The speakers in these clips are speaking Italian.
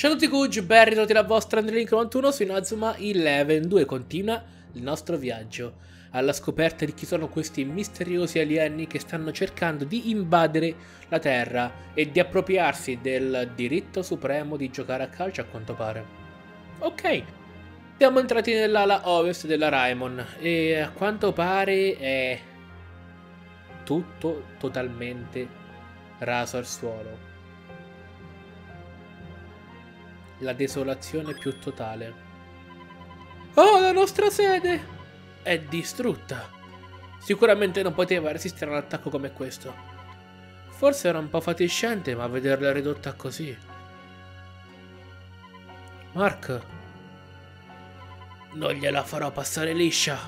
Ciao a tutti Guggi, ben ritrovati la vostra AndreLink91 su Inazuma Eleven 2. Continua il nostro viaggio alla scoperta di chi sono questi misteriosi alieni che stanno cercando di invadere la Terra e di appropriarsi del diritto supremo di giocare a calcio, a quanto pare. Ok, siamo entrati nell'ala ovest della Raimon e a quanto pare è tutto totalmente raso al suolo. La desolazione più totale. Oh, la nostra sede è distrutta. Sicuramente non poteva resistere a un attacco come questo. Forse era un po' fatiscente, ma vederla ridotta così. Mark, non gliela farò passare liscia.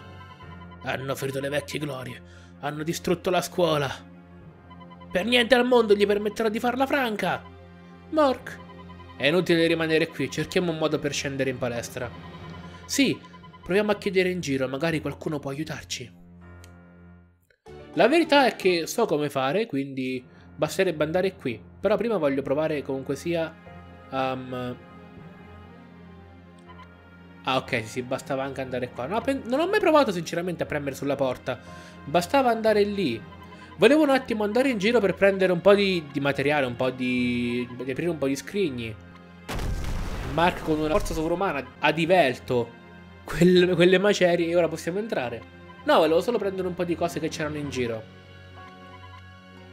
Hanno ferito le vecchie glorie. Hanno distrutto la scuola. Per niente al mondo gli permetterò di farla franca. Mark, è inutile rimanere qui, cerchiamo un modo per scendere in palestra. Sì, proviamo a chiedere in giro, magari qualcuno può aiutarci. La verità è che so come fare, quindi basterebbe andare qui. Però prima voglio provare comunque sia... Ah ok, sì, bastava anche andare qua. Non ho mai provato sinceramente a premere sulla porta. Bastava andare lì. Volevo un attimo andare in giro per prendere un po' di materiale, un po' di aprire un po' di scrigni. Mark con una forza sovrumana ha divelto quelle macerie e ora possiamo entrare. No, volevo solo prendere un po' di cose che c'erano in giro.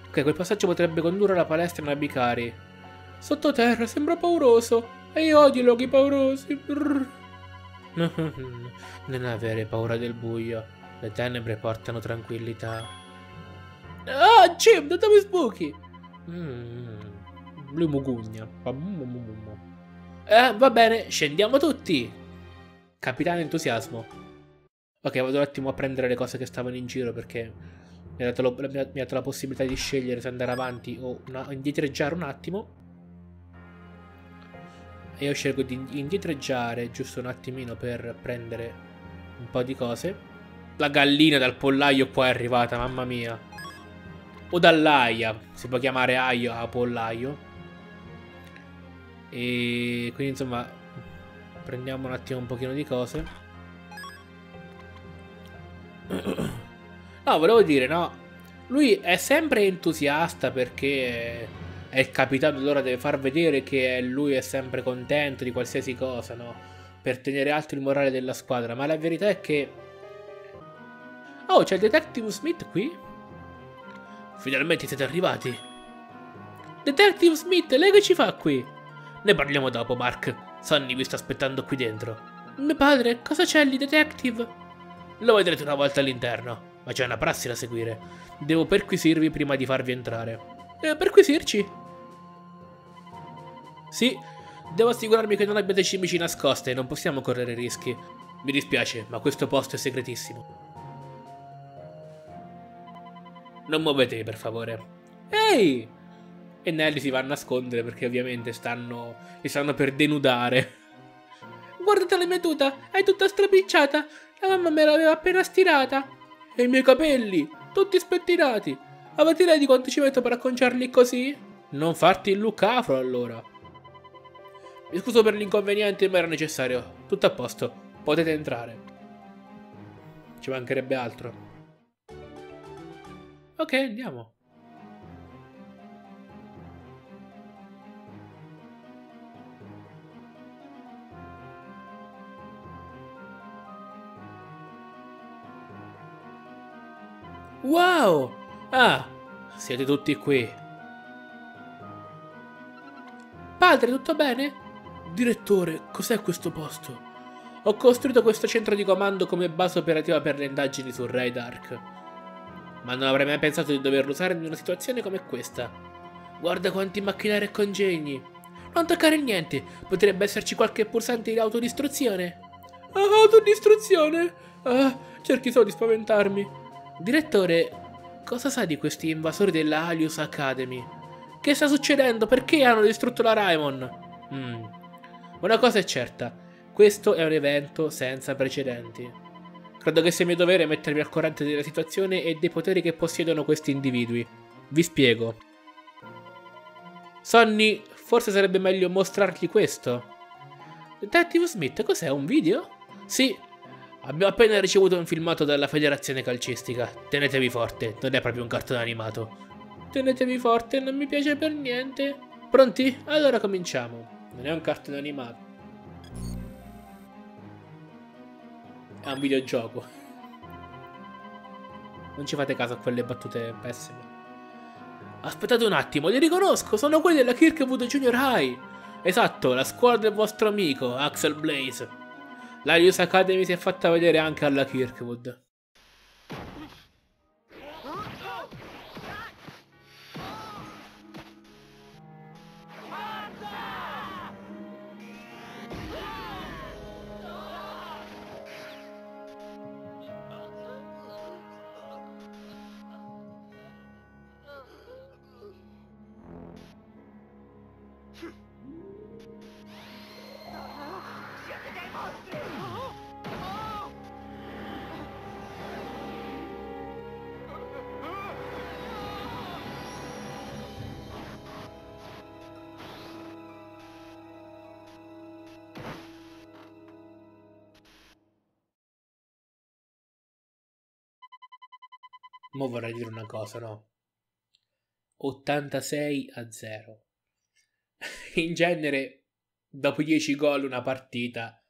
Ok, quel passaggio potrebbe condurre alla palestra Nabikari. Sottoterra sembra pauroso e io odio i luoghi paurosi. Non avere paura del buio, le tenebre portano tranquillità. Ah, Jim, da dove sbuchi? Lui mugugna. Va bene, scendiamo tutti. Capitano entusiasmo. Ok, vado un attimo a prendere le cose che stavano in giro perché mi ha dato la possibilità di scegliere se andare avanti o indietreggiare un attimo. E io scelgo di indietreggiare giusto un attimino per prendere un po' di cose. La gallina dal pollaio qua è arrivata, mamma mia. O dall'aia, si può chiamare aio a pollaio. E quindi insomma prendiamo un attimo un pochino di cose. No, volevo dire, no, lui è sempre entusiasta perché è il capitano, allora deve far vedere che lui è sempre contento di qualsiasi cosa, no? Per tenere alto il morale della squadra. Ma la verità è che... Oh, c'è il Detective Smith qui? Finalmente siete arrivati. Detective Smith, lei che ci fa qui? Ne parliamo dopo, Mark. Sonny vi sta aspettando qui dentro. Mio padre, cosa c'è lì, detective? Lo vedrete una volta all'interno, ma c'è una prassi da seguire. Devo perquisirvi prima di farvi entrare. Perquisirci? Sì, devo assicurarmi che non abbiate cimici nascoste, non possiamo correre rischi. Mi dispiace, ma questo posto è segretissimo. Non muovetevi, per favore. Ehi! E Nelly si va a nascondere perché ovviamente li stanno per denudare. Guardate la mia tuta, è tutta strapicciata. La mamma me l'aveva appena stirata. E i miei capelli, tutti spettinati. Avete idea di quanto ci metto per acconciarli così? Non farti il look afro allora. Mi scuso per l'inconveniente, ma era necessario. Tutto a posto, potete entrare. Ci mancherebbe altro. Ok, andiamo. Wow! Ah, siete tutti qui. Padre, tutto bene? Direttore, cos'è questo posto? Ho costruito questo centro di comando come base operativa per le indagini su Red Ark. Ma non avrei mai pensato di doverlo usare in una situazione come questa. Guarda quanti macchinari e congegni. Non toccare niente, potrebbe esserci qualche pulsante di autodistruzione. Ah, autodistruzione? Ah, cerchi solo di spaventarmi. Direttore, cosa sa di questi invasori della Alius Academy? Che sta succedendo? Perché hanno distrutto la Raimon? Una cosa è certa, questo è un evento senza precedenti. Credo che sia mio dovere mettermi al corrente della situazione e dei poteri che possiedono questi individui. Vi spiego. Sonny Forse sarebbe meglio mostrargli questo. Detective Smith, cos'è? Un video? Sì, abbiamo appena ricevuto un filmato dalla federazione calcistica. Tenetevi forte, non è proprio un cartone animato. Tenetevi forte, non mi piace per niente. Pronti? Allora cominciamo. Non è un cartone animato. È un videogioco. Non ci fate caso a quelle battute pessime. Aspettate un attimo, li riconosco, sono quelli della Kirkwood Junior High. Esatto, la scuola del vostro amico, Axel Blaze. L'Alius Academy si è fatta vedere anche alla Kirkwood. Mo' vorrei dire una cosa, no? 86-0. In genere, dopo 10 gol una partita,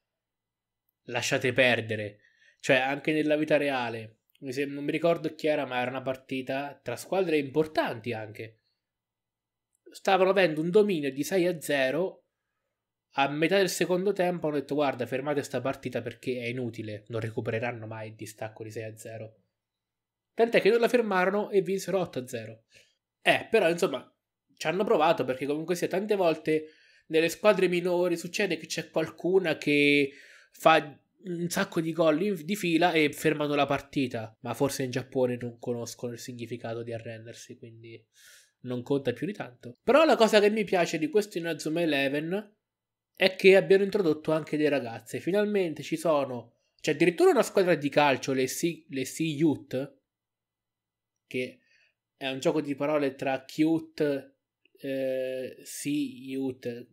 lasciate perdere. Cioè, anche nella vita reale, non mi ricordo chi era, ma era una partita tra squadre importanti anche. Stavano avendo un dominio di 6-0. A metà del secondo tempo hanno detto, guarda, fermate sta partita perché è inutile. Non recupereranno mai il distacco di 6-0. Tant'è che non la fermarono e vinsero 8-0. Però insomma, ci hanno provato, perché comunque sia, tante volte nelle squadre minori succede che c'è qualcuna che fa un sacco di gol di fila e fermano la partita. Ma forse in Giappone non conoscono il significato di arrendersi, quindi non conta più di tanto. Però la cosa che mi piace di questo Inazuma Eleven è che abbiano introdotto anche dei ragazzi. Finalmente ci sono... c'è addirittura una squadra di calcio, le Sea Youth... che è un gioco di parole tra cute, youth,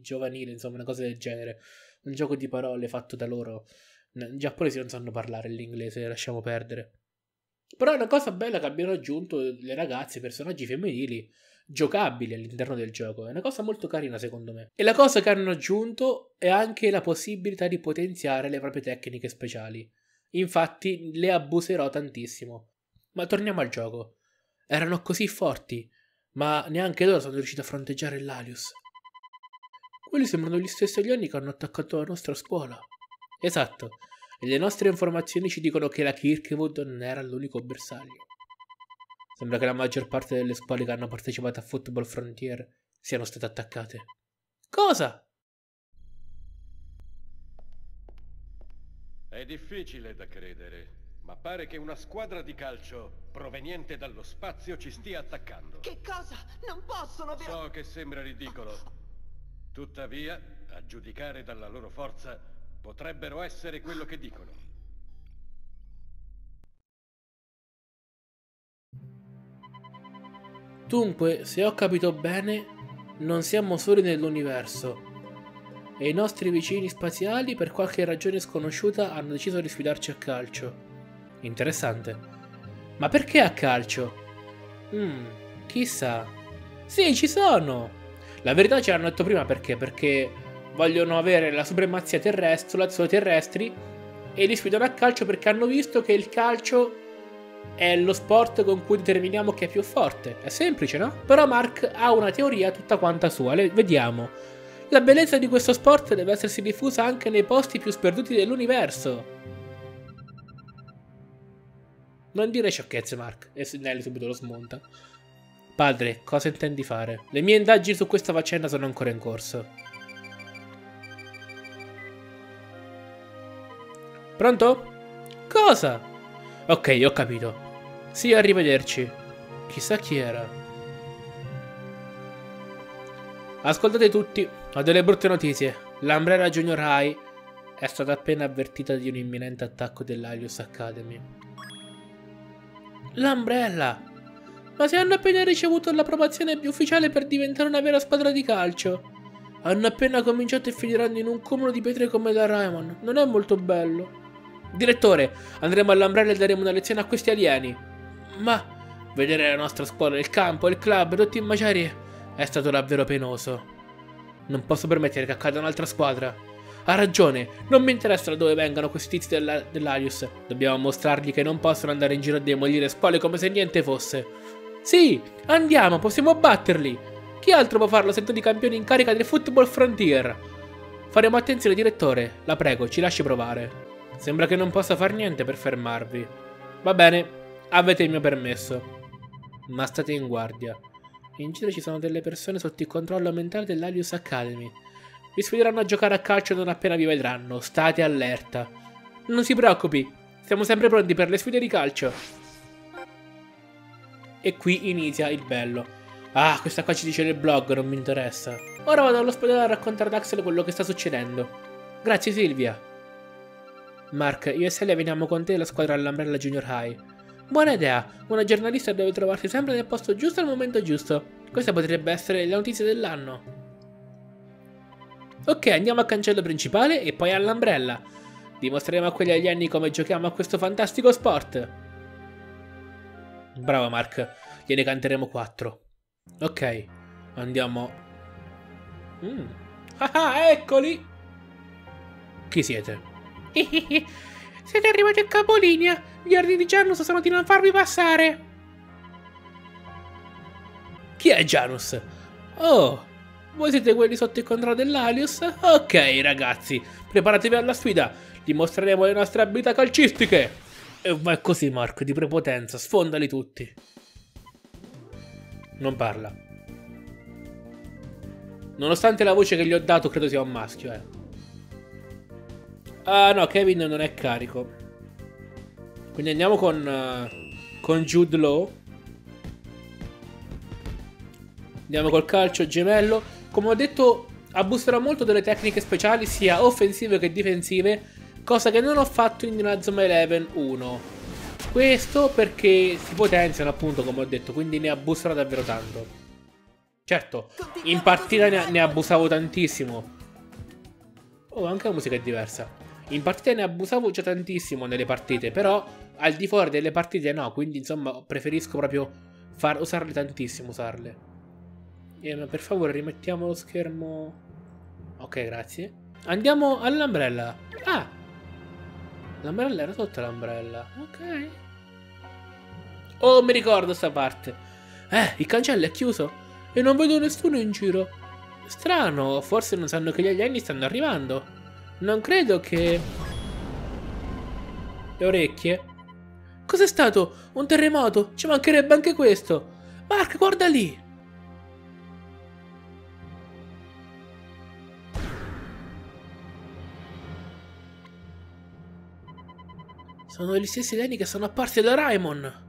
giovanile, insomma una cosa del genere. Un gioco di parole fatto da loro. I giapponesi non sanno parlare l'inglese, lasciamo perdere. Però è una cosa bella che abbiano aggiunto le ragazze, personaggi femminili, giocabili all'interno del gioco. È una cosa molto carina secondo me. E la cosa che hanno aggiunto è anche la possibilità di potenziare le proprie tecniche speciali. Infatti le abuserò tantissimo. Ma torniamo al gioco. Erano così forti, ma neanche loro sono riusciti a fronteggiare l'Alius. Quelli sembrano gli stessi alieni che hanno attaccato la nostra scuola. Esatto, e le nostre informazioni ci dicono che la Kirkwood non era l'unico bersaglio. Sembra che la maggior parte delle scuole che hanno partecipato a Football Frontier siano state attaccate. Cosa? È difficile da credere. Ma pare che una squadra di calcio proveniente dallo spazio ci stia attaccando. Che cosa? Non possono avere... So che sembra ridicolo. Tuttavia, a giudicare dalla loro forza, potrebbero essere quello che dicono. Dunque, se ho capito bene, non siamo soli nell'universo. E i nostri vicini spaziali, per qualche ragione sconosciuta, hanno deciso di sfidarci a calcio. Interessante. Ma perché a calcio? Chissà. Sì, ci sono! La verità ce l'hanno detto prima perché? Perché vogliono avere la supremazia terrestre sulla zona terrestri e li sfidano a calcio perché hanno visto che il calcio è lo sport con cui determiniamo chi è più forte. È semplice, no? Però Mark ha una teoria tutta quanta sua. Vediamo. La bellezza di questo sport deve essersi diffusa anche nei posti più sperduti dell'universo. Non dire sciocchezze, Mark. E Nelly subito lo smonta. Padre, cosa intendi fare? Le mie indagini su questa faccenda sono ancora in corso. Pronto? Cosa? Ok, ho capito. Sì, arrivederci. Chissà chi era. Ascoltate tutti, ho delle brutte notizie. L'Umbrella Junior High è stata appena avvertita di un imminente attacco dell'Alius Academy. L'Umbrella! ma se hanno appena ricevuto l'approvazione ufficiale per diventare una vera squadra di calcio. Hanno appena cominciato e finiranno in un cumulo di pietre come da Raimon. Non è molto bello. Direttore, andremo all'Umbrella e daremo una lezione a questi alieni. Ma vedere la nostra scuola, il campo, il club, tutti in macerie è stato davvero penoso. Non posso permettere che accada un'altra squadra. Ha ragione, non mi interessa da dove vengano questi tizi dell'Alius. Dobbiamo mostrargli che non possono andare in giro a demolire scuole come se niente fosse. Sì, andiamo, possiamo batterli. Chi altro può farlo se non i campioni in carica del Football Frontier? Faremo attenzione, direttore, la prego, ci lasci provare. Sembra che non possa far niente per fermarvi. Va bene, avete il mio permesso. Ma state in guardia. In giro ci sono delle persone sotto il controllo mentale dell'Alius Academy. Vi sfideranno a giocare a calcio non appena vi vedranno. State allerta. Non si preoccupi, siamo sempre pronti per le sfide di calcio. E qui inizia il bello. Ah, questa qua ci dice nel blog, non mi interessa. Ora vado all'ospedale a raccontare ad Axel quello che sta succedendo. Grazie Silvia. Mark, io e Celia veniamo con te e la squadra all'Umbrella Junior High. Buona idea, una giornalista deve trovarsi sempre nel posto giusto al momento giusto. Questa potrebbe essere la notizia dell'anno. Ok, andiamo al cancello principale e poi all'Umbrella. Dimostreremo a quegli alieni come giochiamo a questo fantastico sport. Bravo Mark, gliene canteremo 4. Ok, andiamo. Ah, eccoli! Chi siete? Siete arrivati a capolinea! Gli ordini di Janus sono di non farvi passare! Chi è Janus? Oh, voi siete quelli sotto il controllo dell'Alius? Ok ragazzi, preparatevi alla sfida! Gli mostreremo le nostre abilità calcistiche! E vai così Marco, di prepotenza, sfondali tutti! Non parla. Nonostante la voce che gli ho dato, credo sia un maschio, Ah no, Kevin non è carico. Quindi andiamo con Jude Law. Andiamo col calcio gemello. Come ho detto, abuserò molto delle tecniche speciali, sia offensive che difensive, cosa che non ho fatto in Inazuma Eleven 1. Questo perché si potenziano appunto, come ho detto, quindi ne abuserò davvero tanto. Certo, in partita ne abusavo tantissimo. Oh, anche la musica è diversa. In partita ne abusavo già tantissimo nelle partite, però al di fuori delle partite no, quindi insomma preferisco proprio usarle tantissimo, ma per favore rimettiamo lo schermo. Ok, grazie. Andiamo all'Umbrella. Ah! L'Umbrella era sotto l'Umbrella. Ok. Oh, mi ricordo sta parte. Il cancello è chiuso e non vedo nessuno in giro. Strano, forse non sanno che gli alieni stanno arrivando. Non credo che... Le orecchie? Cos'è stato? Un terremoto? Ci mancherebbe anche questo! Mark, guarda lì! Sono gli stessi alieni che sono apparsi da Raimon!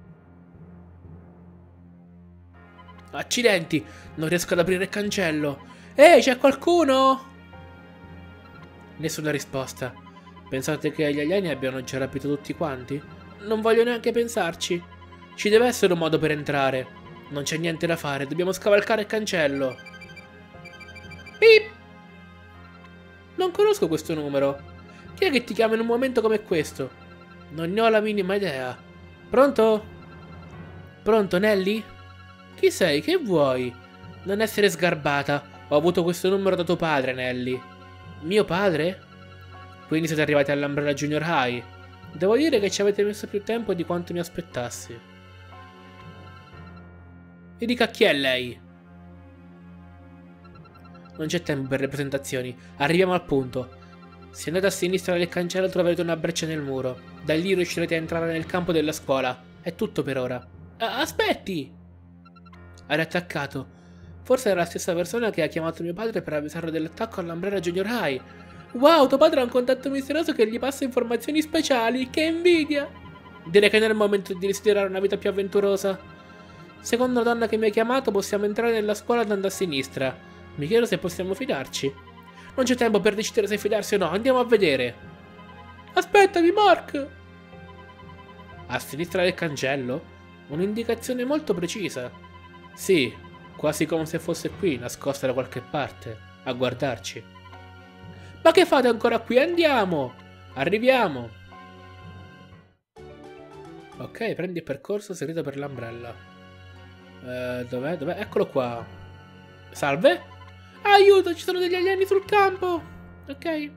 Accidenti! Non riesco ad aprire il cancello! Ehi, c'è qualcuno? Nessuna risposta. Pensate che gli alieni abbiano già rapito tutti quanti? Non voglio neanche pensarci. Ci deve essere un modo per entrare. Non c'è niente da fare, dobbiamo scavalcare il cancello. Pip! Non conosco questo numero. Chi è che ti chiama in un momento come questo? Non ne ho la minima idea. Pronto? Pronto, Nelly? Chi sei? Che vuoi? Non essere sgarbata. Ho avuto questo numero da tuo padre, Nelly. Mio padre? Quindi siete arrivati all'Umbrella Junior High. Devo dire che ci avete messo più tempo di quanto mi aspettassi. E dica chi è lei? Non c'è tempo per le presentazioni. Arriviamo al punto. Se andate a sinistra del cancello troverete una breccia nel muro. Da lì riuscirete a entrare nel campo della scuola. È tutto per ora. Aspetti! Ha riattaccato. Forse era la stessa persona che ha chiamato mio padre per avvisarlo dell'attacco all'Umbrella Junior High. Wow, tuo padre ha un contatto misterioso che gli passa informazioni speciali. Che invidia! Direi che non è il momento di desiderare una vita più avventurosa. Secondo la donna che mi ha chiamato, possiamo entrare nella scuola andando a sinistra. Mi chiedo se possiamo fidarci. Non c'è tempo per decidere se fidarsi o no, andiamo a vedere. Aspettami, Mark! A sinistra del cancello? Un'indicazione molto precisa. Sì, quasi come se fosse qui, nascosta da qualche parte, a guardarci. Ma che fate ancora qui? Andiamo! Arriviamo! Ok, prendi il percorso segreto per l'ombrella. Dov'è? Dov'è? Eccolo qua. Salve? Aiuto, ci sono degli alieni sul campo! Ok.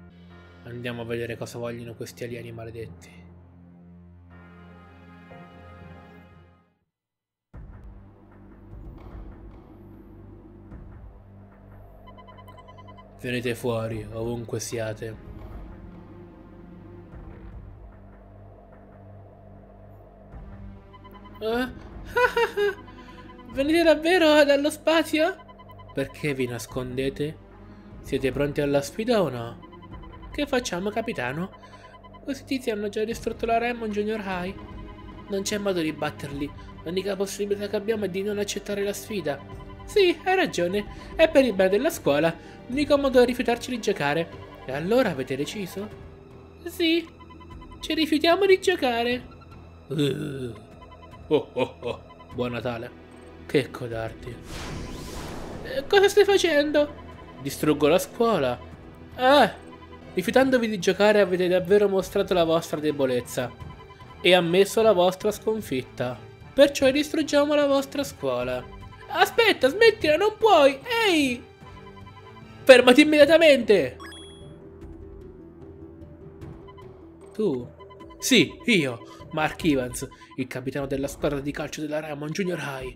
Andiamo a vedere cosa vogliono questi alieni maledetti. Venite fuori, ovunque siate. Venite davvero dallo spazio? Perché vi nascondete? Siete pronti alla sfida o no? Che facciamo, capitano? Questi tizi hanno già distrutto la Raimon Junior High. Non c'è modo di batterli. L'unica possibilità che abbiamo è di non accettare la sfida. Sì, hai ragione. È per il bene della scuola. L'unico modo è rifiutarci di giocare. E allora avete deciso? Sì. Ci rifiutiamo di giocare. Buon Natale. Che codardi. Cosa stai facendo? Distruggo la scuola. Ah! Rifiutandovi di giocare avete davvero mostrato la vostra debolezza e ammesso la vostra sconfitta. Perciò distruggiamo la vostra scuola. Aspetta, smettila, non puoi! Ehi! Fermati immediatamente! Tu? Sì, io, Mark Evans, il capitano della squadra di calcio della Raimon Junior High.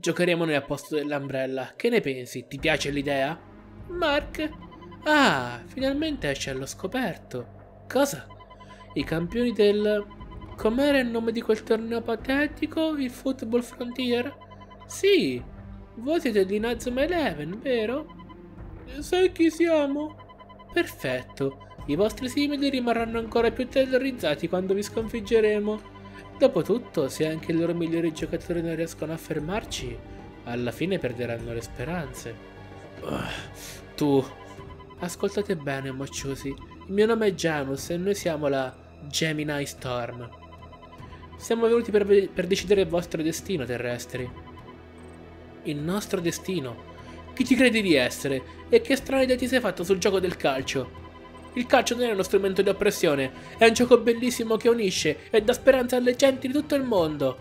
Giocheremo noi a posto dell'Umbrella. Che ne pensi? Ti piace l'idea? Mark? Ah, finalmente esce allo scoperto. Cosa? I campioni del... Com'era il nome di quel torneo patetico? Il Football Frontier? Sì, voi siete di Inazuma Eleven, vero? Sai chi siamo? Perfetto, i vostri simili rimarranno ancora più terrorizzati quando vi sconfiggeremo. Dopotutto, se anche i loro migliori giocatori non riescono a fermarci, alla fine perderanno le speranze. Tu... Ascoltate bene, mocciosi. Il mio nome è Janus e noi siamo la Gemini Storm. Siamo venuti per decidere il vostro destino, terrestri. Il nostro destino? Chi ti credi di essere? E che strana idea ti sei fatto sul gioco del calcio? Il calcio non è uno strumento di oppressione, è un gioco bellissimo che unisce e dà speranza alle genti di tutto il mondo.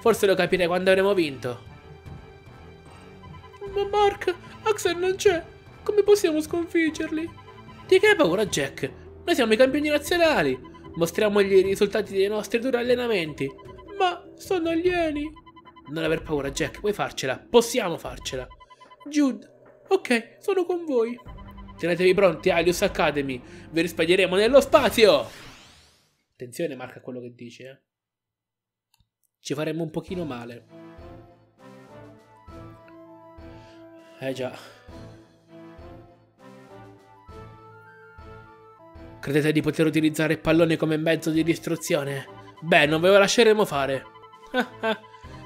Forse lo capirei quando avremo vinto. Ma Mark, Axel non c'è. Come possiamo sconfiggerli? Di che hai paura, Jack? Noi siamo i campioni nazionali. Mostriamogli i risultati dei nostri duri allenamenti. Ma sono alieni. Non aver paura, Jack. Puoi farcela. Possiamo farcela. Jude. Ok, sono con voi. Tenetevi pronti, Alius Academy. Vi risparmieremo nello spazio. Attenzione, Mark, a quello che dice. Ci faremo un pochino male. Già. Credete di poter utilizzare il pallone come mezzo di distruzione? Beh, non ve lo lasceremo fare.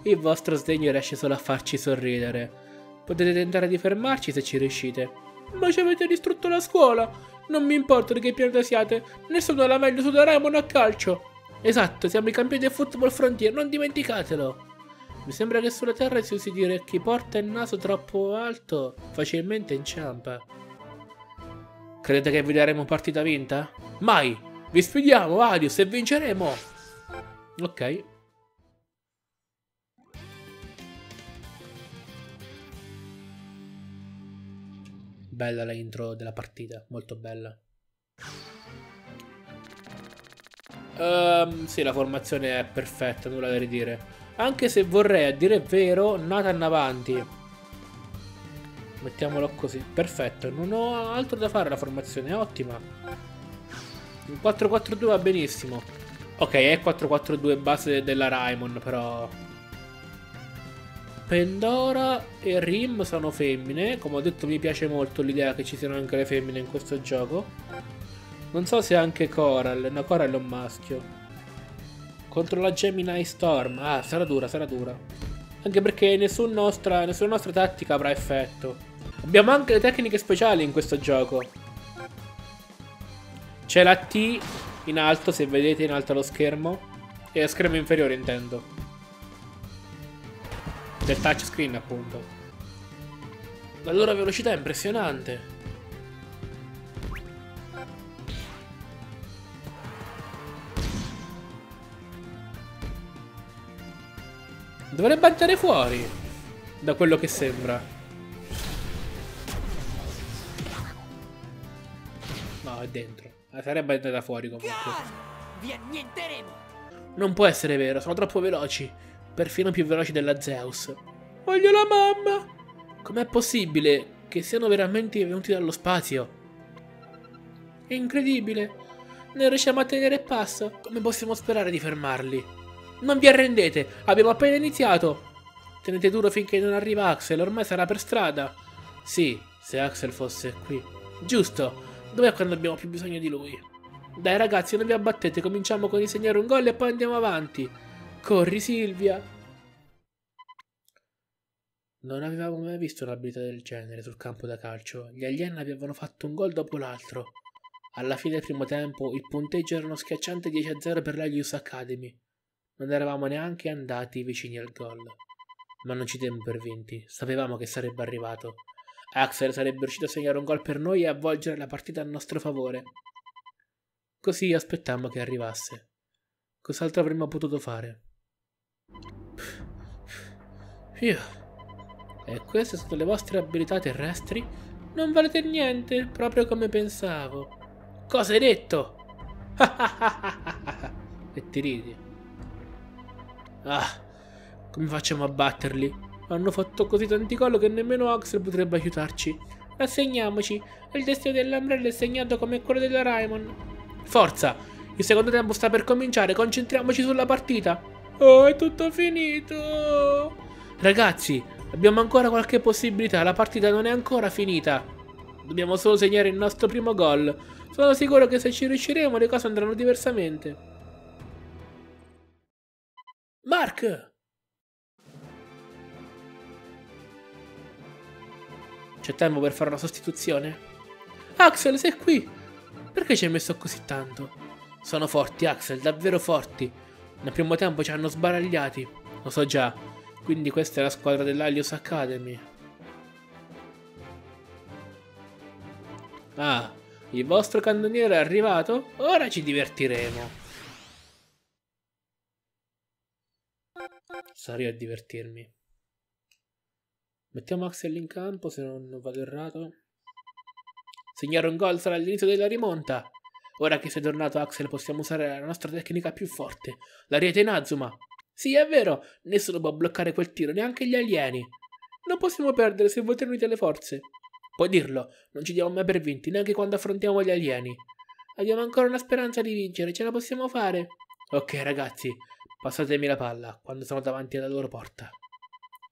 Il vostro sdegno riesce solo a farci sorridere. Potete tentare di fermarci se ci riuscite. Ma ci avete distrutto la scuola! Non mi importa di che pianeta siate, nessuno ha la meglio su Raimon a calcio! Esatto, siamo i campioni del Football Frontier, non dimenticatelo! Mi sembra che sulla Terra si usi dire chi porta il naso troppo alto facilmente inciampa. Credete che vi daremo partita vinta? Mai! Vi sfidiamo, Alius, e vinceremo! Ok. Bella la intro della partita, molto bella. Sì, la formazione è perfetta, nulla da ridire. Anche se vorrei, a dire vero, Nathan avanti. Mettiamolo così, perfetto, non ho altro da fare, la formazione è ottima. Un 4-4-2 va benissimo. Ok, è 4-4-2 base della Raimon, però Pandora e Rim sono femmine. Come ho detto, mi piace molto l'idea che ci siano anche le femmine in questo gioco. Non so se anche Coral, no, Coral è un maschio. Contro la Gemini Storm, ah, sarà dura, sarà dura. Anche perché nessuna nostra tattica avrà effetto. Abbiamo anche le tecniche speciali in questo gioco. C'è la T in alto, se vedete in alto allo schermo. E a schermo inferiore, intendo. del touchscreen, appunto. La loro velocità è impressionante. Dovrebbe andare fuori, da quello che sembra. No, è dentro. Sarebbe andata fuori comunque. Vi annienteremo! Non può essere vero, sono troppo veloci. Perfino più veloci della Zeus. Voglio la mamma! Com'è possibile che siano veramente venuti dallo spazio? È incredibile. Non riusciamo a tenere passo. Come possiamo sperare di fermarli? Non vi arrendete, abbiamo appena iniziato. Tenete duro finché non arriva Axel, ormai sarà per strada. Sì, se Axel fosse qui. Giusto, dov'è quando abbiamo più bisogno di lui? Dai ragazzi, non vi abbattete, cominciamo con insegnare un gol e poi andiamo avanti. Corri Silvia. Non avevamo mai visto un'abilità del genere sul campo da calcio. Gli alieni avevano fatto un gol dopo l'altro. Alla fine del primo tempo il punteggio era uno schiacciante 10-0 per la Alius Academy. Non eravamo neanche andati vicini al gol. Ma non ci temmo per vinti. Sapevamo che sarebbe arrivato. Axel sarebbe riuscito a segnare un gol per noi e avvolgere la partita a nostro favore. Così aspettammo che arrivasse. Cos'altro avremmo potuto fare? E queste sono le vostre abilità terrestri? Non valete niente, proprio come pensavo. Cosa hai detto? E ti ridi. Ah, come facciamo a batterli? Hanno fatto così tanti gol che nemmeno Axel potrebbe aiutarci. Rassegniamoci, il destino dell'Umbrella è segnato come quello della Raimon. Forza, il secondo tempo sta per cominciare, concentriamoci sulla partita. Oh, è tutto finito. Ragazzi, abbiamo ancora qualche possibilità, la partita non è ancora finita. Dobbiamo solo segnare il nostro primo gol. Sono sicuro che se ci riusciremo le cose andranno diversamente. Mark! C'è tempo per fare una sostituzione? Axel, sei qui! Perché ci hai messo così tanto? Sono forti, Axel, davvero forti. Nel primo tempo ci hanno sbaragliati. Lo so già. Quindi questa è la squadra dell'Alius Academy. Ah, il vostro cannoniere è arrivato? Ora ci divertiremo. Sarò io a divertirmi. Mettiamo Axel in campo, se non vado errato. Segnare un gol sarà l'inizio della rimonta. Ora che sei tornato Axel possiamo usare la nostra tecnica più forte, la rete Inazuma. Sì, è vero, nessuno può bloccare quel tiro, neanche gli alieni. Non possiamo perdere se voi tenete le forze. Puoi dirlo, non ci diamo mai per vinti, neanche quando affrontiamo gli alieni. Abbiamo ancora una speranza di vincere, ce la possiamo fare. Ok ragazzi, passatemi la palla quando sono davanti alla loro porta.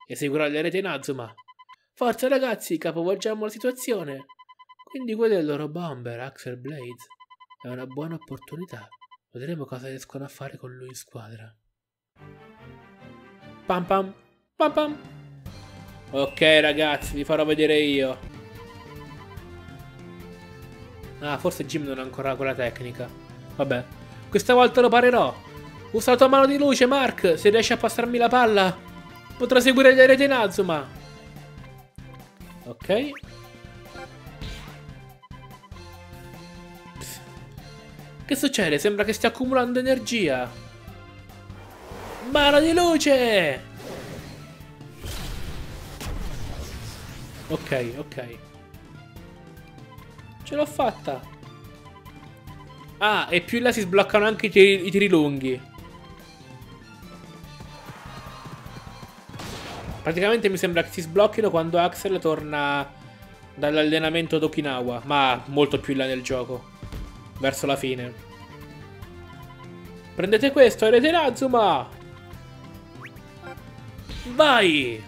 Eseguirò la rete Inazuma. Forza ragazzi, capovolgiamo la situazione. Quindi quello è il loro bomber, Axel Blaze. È una buona opportunità. Vedremo cosa riescono a fare con lui in squadra. Pam pam, pam pam. Ok ragazzi, vi farò vedere io. Ah, forse Jim non ha ancora quella tecnica. Vabbè, questa volta lo parerò. Usa la tua mano di luce, Mark! Se riesci a passarmi la palla, potrò seguire le reti Inazuma. Ok. Psst. Che succede? Sembra che stia accumulando energia. Mano di luce! Ok, ok. Ce l'ho fatta. Ah, e più in là si sbloccano anche i tiri lunghi. Praticamente mi sembra che si sblocchino quando Axel torna dall'allenamento ad Okinawa, ma molto più in là nel gioco, verso la fine. Prendete questo, rete Inazuma! Vai!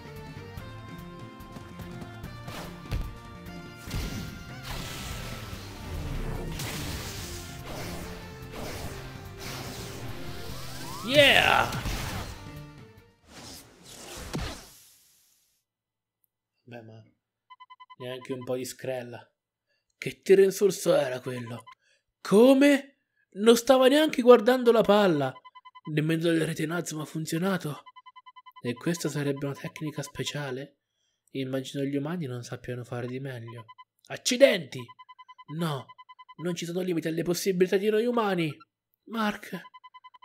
Yeah! Beh, ma neanche un po' di scrella. Che tiro insulso era quello? Come? Non stava neanche guardando la palla. Nemmeno la rete Inazuma ha funzionato. E questa sarebbe una tecnica speciale? Immagino gli umani non sappiano fare di meglio. Accidenti! No, non ci sono limiti alle possibilità di noi umani! Mark,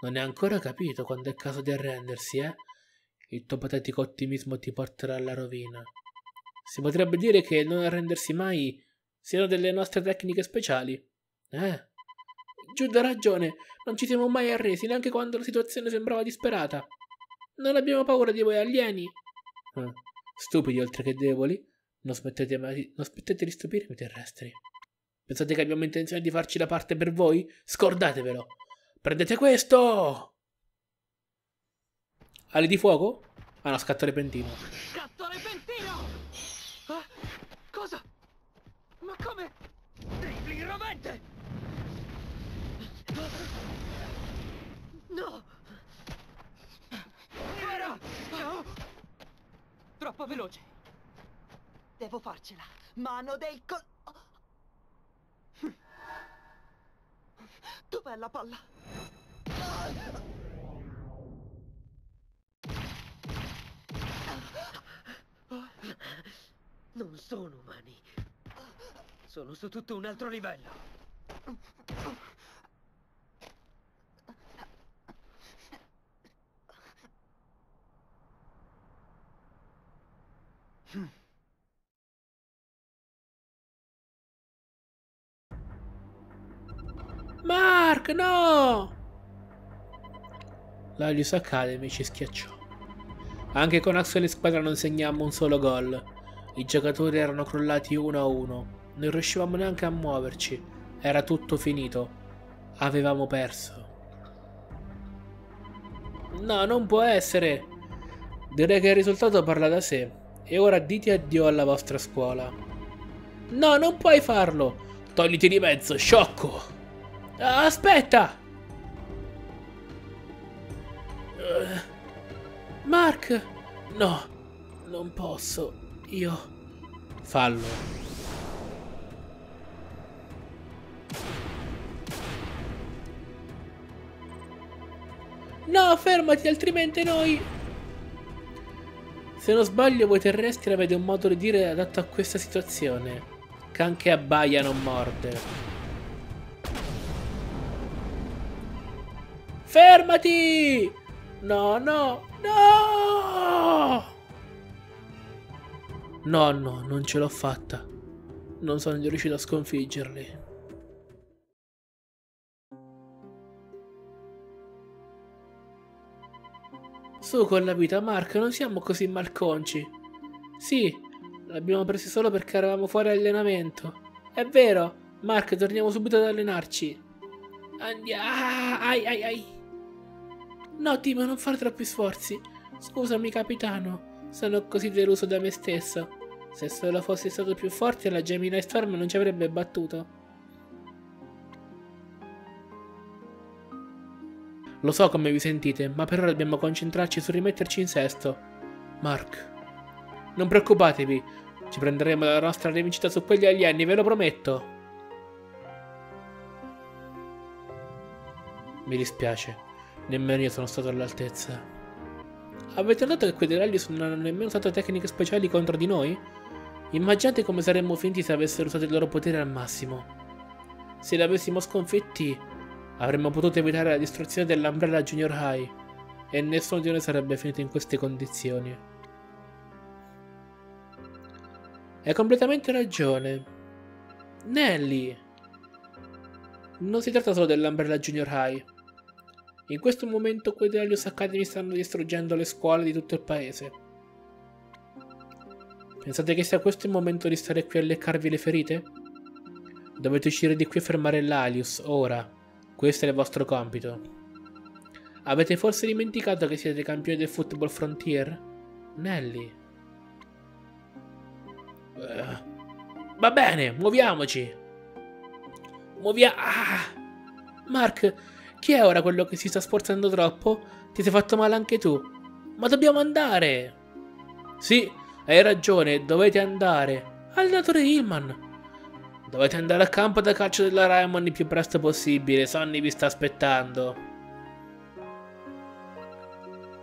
non hai ancora capito quando è caso di arrendersi, eh? Il tuo patetico ottimismo ti porterà alla rovina. Si potrebbe dire che non arrendersi mai siano delle nostre tecniche speciali, eh? Giuda ha ragione, non ci siamo mai arresi neanche quando la situazione sembrava disperata. Non abbiamo paura di voi alieni. Stupidi oltre che deboli, non smettete di stupirmi terrestri. Pensate che abbiamo intenzione di farci la parte per voi? Scordatevelo! Prendete questo! Ali di fuoco? Ah no, scatto repentino. Scatto repentino! Ah, cosa? Ma come? Dribbling rovente! No! Guarda! No! Troppo veloce. Devo farcela. Mano del col... Dov'è la palla? Non sono umani. Sono su tutto un altro livello. Mark, no! L'Alius Academy ci schiacciò. Anche con Axel in squadra non segnammo un solo gol. I giocatori erano crollati uno a uno. Non riuscivamo neanche a muoverci. Era tutto finito. Avevamo perso. No, non può essere. Direi che il risultato parla da sé. E ora dite addio alla vostra scuola. No, non puoi farlo. Togliti di mezzo, sciocco! Aspetta! Mark! No, non posso. Io... Fallo. No, fermati, altrimenti noi... Se non sbaglio voi terrestri avete un modo di dire adatto a questa situazione. Can che abbaia non morde. Fermati! No, no, no! No, no, non ce l'ho fatta. Non sono riuscito a sconfiggerli. Su con la vita, Mark, non siamo così malconci. Sì, l'abbiamo presi solo perché eravamo fuori allenamento. È vero, Mark, torniamo subito ad allenarci. Andiamo... Ah, ai, ai, ai! No, Timo, non fare troppi sforzi. Scusami, capitano. Sono così deluso da me stesso. Se solo fossi stato più forte, la Gemini Storm non ci avrebbe battuto. Lo so come vi sentite, ma per ora dobbiamo concentrarci su rimetterci in sesto. Mark. Non preoccupatevi. Ci prenderemo la nostra rivincita su quegli alieni, ve lo prometto. Mi dispiace. Nemmeno io sono stato all'altezza. Avete notato che quei dell'Alius non hanno nemmeno usato tecniche speciali contro di noi? Immaginate come saremmo finti se avessero usato il loro potere al massimo. Se li avessimo sconfitti, avremmo potuto evitare la distruzione dell'Umbrella Junior High. E nessuno di noi sarebbe finito in queste condizioni. Hai completamente ragione. Nelly! Non si tratta solo dell'Umbrella Junior High. In questo momento quei Darius Academy stanno distruggendo le scuole di tutto il paese. Pensate che sia questo il momento di stare qui a leccarvi le ferite? Dovete uscire di qui e fermare l'Alius, ora. Questo è il vostro compito. Avete forse dimenticato che siete campioni del Football Frontier? Nelly. Va bene, muoviamoci. Ah! Mark... Chi è ora quello che si sta sforzando troppo? Ti sei fatto male anche tu. Ma dobbiamo andare! Sì, hai ragione, dovete andare. Allenatore Hillman. Dovete andare a campo da calcio della Raimon il più presto possibile. Sonny vi sta aspettando.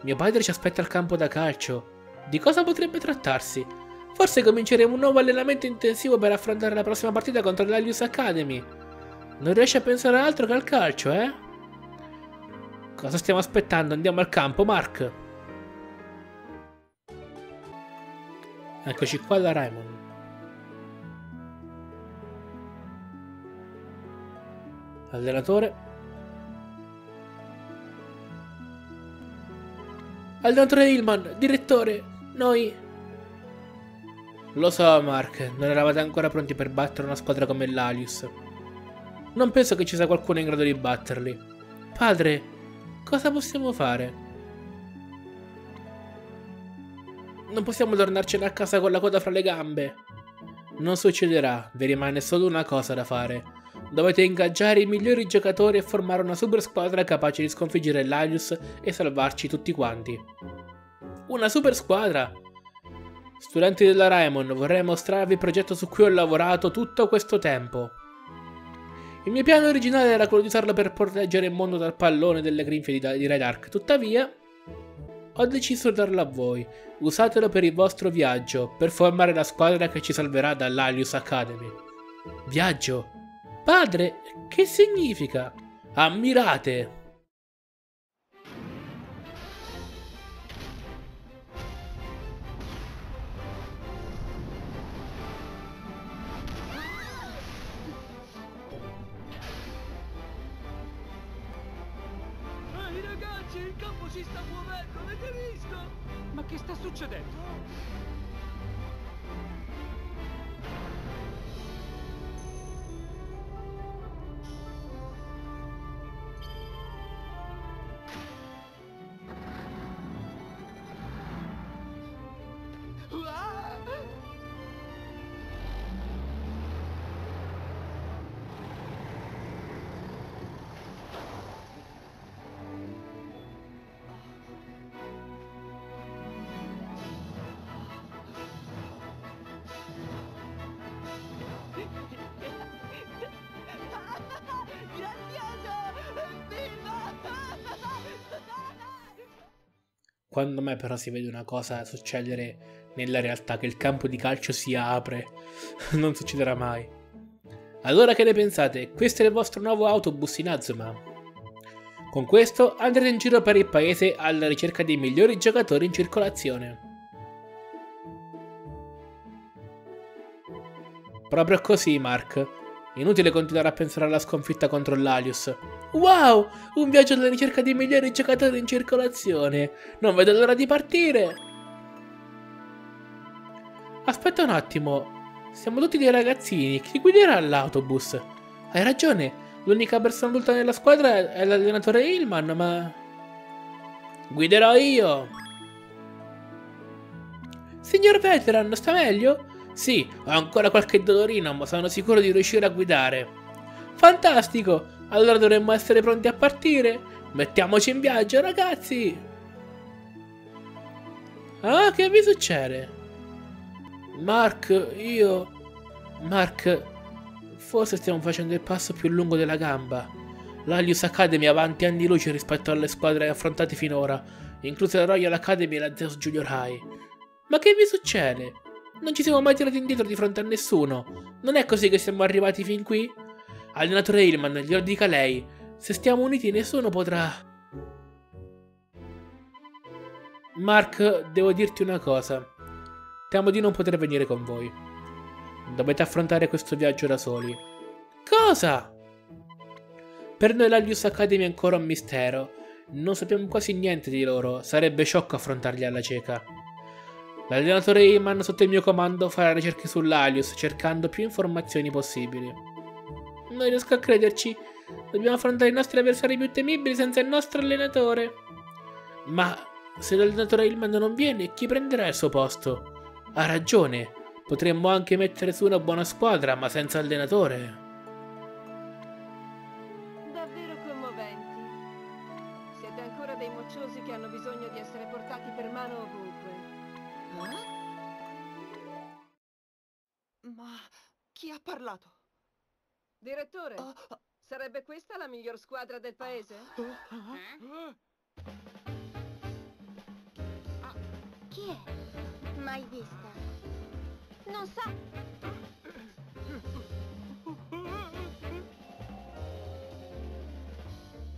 Mio padre ci aspetta al campo da calcio. Di cosa potrebbe trattarsi? Forse cominceremo un nuovo allenamento intensivo per affrontare la prossima partita contro l'Alius Academy. Non riesce a pensare altro che al calcio, eh? Cosa stiamo aspettando? Andiamo al campo, Mark. Eccoci qua da Raimon. Allenatore. Allenatore Hillman, direttore, noi... Lo so, Mark, non eravate ancora pronti per battere una squadra come l'Alius. Non penso che ci sia qualcuno in grado di batterli. Padre, cosa possiamo fare? Non possiamo tornarcene a casa con la coda fra le gambe. Non succederà, vi rimane solo una cosa da fare. Dovete ingaggiare i migliori giocatori e formare una super squadra capace di sconfiggere l'Alius e salvarci tutti quanti. Una super squadra! Studenti della Raimon, vorrei mostrarvi il progetto su cui ho lavorato tutto questo tempo. Il mio piano originale era quello di usarlo per proteggere il mondo dal pallone delle grinfie di Red Ark, tuttavia ho deciso di darlo a voi. Usatelo per il vostro viaggio, per formare la squadra che ci salverà dall'Alius Academy. Viaggio! Padre, che significa? Ammirate! Ehi ragazzi, il campo si sta muovendo, avete visto? Ma che sta succedendo? Quando mai però si vede una cosa succedere nella realtà, che il campo di calcio si apre, non succederà mai. Allora che ne pensate? Questo è il vostro nuovo autobus Inazuma. Con questo andrete in giro per il paese alla ricerca dei migliori giocatori in circolazione. Proprio così, Mark. Inutile continuare a pensare alla sconfitta contro l'Alius. Wow! Un viaggio alla ricerca dei migliori giocatori in circolazione! Non vedo l'ora di partire! Aspetta un attimo. Siamo tutti dei ragazzini. Chi guiderà l'autobus? Hai ragione. L'unica persona adulta nella squadra è l'allenatore Hillman, ma... Guiderò io! Signor Veteran, sta meglio? Sì, ho ancora qualche dolorino, ma sono sicuro di riuscire a guidare. Fantastico! Allora dovremmo essere pronti a partire. Mettiamoci in viaggio, ragazzi! Ah, che vi succede? Mark, io... Mark, forse stiamo facendo il passo più lungo della gamba. L'Alius Academy è avanti anni luce rispetto alle squadre affrontate finora, incluse la Royal Academy e la Zeus Junior High. Ma che vi succede? Non ci siamo mai tirati indietro di fronte a nessuno. Non è così che siamo arrivati fin qui? Allenatore Hillman, glielo dica lei. Se stiamo uniti nessuno potrà... Mark, devo dirti una cosa. Temo di non poter venire con voi. Dovete affrontare questo viaggio da soli. Cosa? Per noi l'Alius Academy è ancora un mistero. Non sappiamo quasi niente di loro. Sarebbe sciocco affrontarli alla cieca. L'allenatore Hillman, sotto il mio comando, farà ricerche sull'Alius, cercando più informazioni possibili. Non riesco a crederci. Dobbiamo affrontare i nostri avversari più temibili senza il nostro allenatore. Ma se l'allenatore Hillman non viene, chi prenderà il suo posto? Ha ragione. Potremmo anche mettere su una buona squadra, ma senza allenatore. Davvero commoventi. Siete ancora dei mocciosi che hanno bisogno di essere portati per mano ovunque. Ma chi ha parlato? Direttore, sarebbe questa la miglior squadra del paese? Chi è? Mai vista. Non so.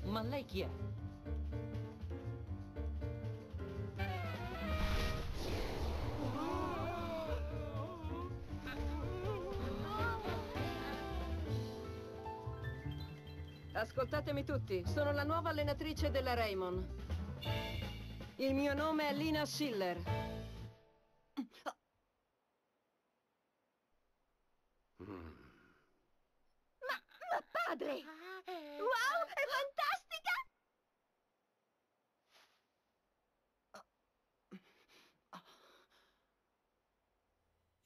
Ma lei chi è? Ascoltatemi tutti, sono la nuova allenatrice della Raimon. Il mio nome è Lina Schiller. Ma padre! Wow, è fantastica!